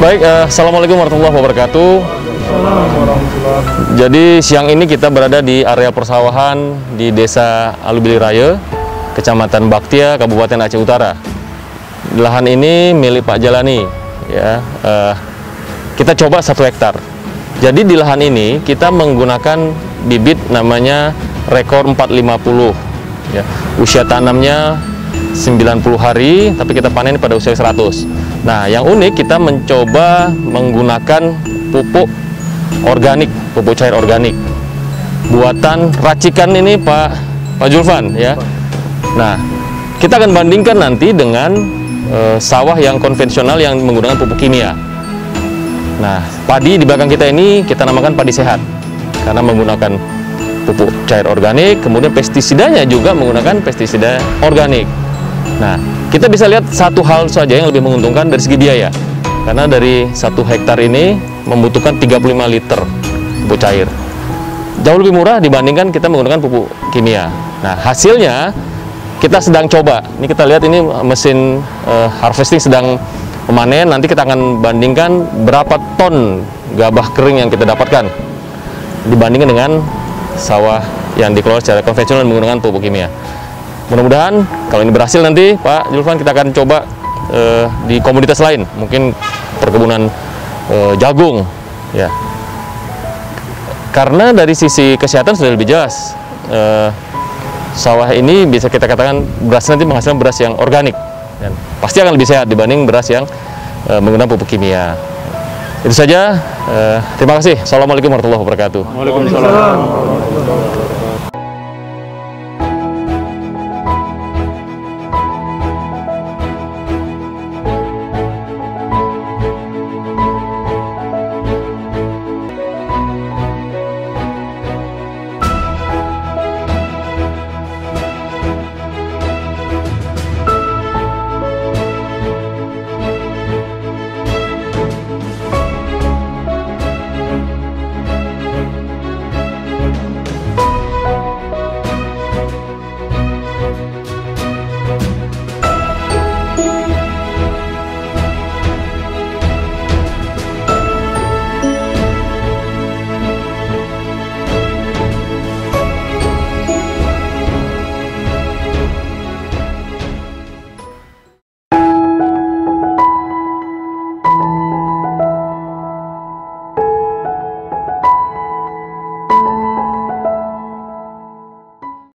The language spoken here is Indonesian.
Baik, assalamualaikum warahmatullahi wabarakatuh. Jadi siang ini kita berada di area persawahan di Desa Alubili Raya, Kecamatan Baktiya, Kabupaten Aceh Utara. Lahan ini milik Pak Jalani, ya. Kita coba 1 hektar. Jadi di lahan ini kita menggunakan bibit namanya Rekor 450. Ya. Usia tanamnya 90 hari, tapi kita panen pada usia 100. Nah, yang unik kita mencoba menggunakan pupuk organik, pupuk cair organik buatan racikan ini Pak Julfan, ya. Nah, kita akan bandingkan nanti dengan sawah yang konvensional yang menggunakan pupuk kimia. Nah, padi di belakang kita ini kita namakan padi sehat karena menggunakan pupuk cair organik, kemudian pestisidanya juga menggunakan pestisida organik. Nah, kita bisa lihat satu hal saja yang lebih menguntungkan dari segi biaya, karena dari 1 hektar ini membutuhkan 35 liter pupuk cair. Jauh lebih murah dibandingkan kita menggunakan pupuk kimia. Nah, hasilnya kita sedang coba. Ini kita lihat ini mesin harvesting sedang memanen. Nanti kita akan bandingkan berapa ton gabah kering yang kita dapatkan dibandingkan dengan sawah yang dikelola secara konvensional menggunakan pupuk kimia. Mudah-mudahan kalau ini berhasil nanti Pak Julfan kita akan coba di komoditas lain, mungkin perkebunan jagung, ya. Karena dari sisi kesehatan sudah lebih jelas, sawah ini bisa kita katakan beras nanti menghasilkan beras yang organik dan pasti akan lebih sehat dibanding beras yang menggunakan pupuk kimia. Itu saja. Terima kasih. Assalamualaikum warahmatullahi wabarakatuh. Waalaikumsalam.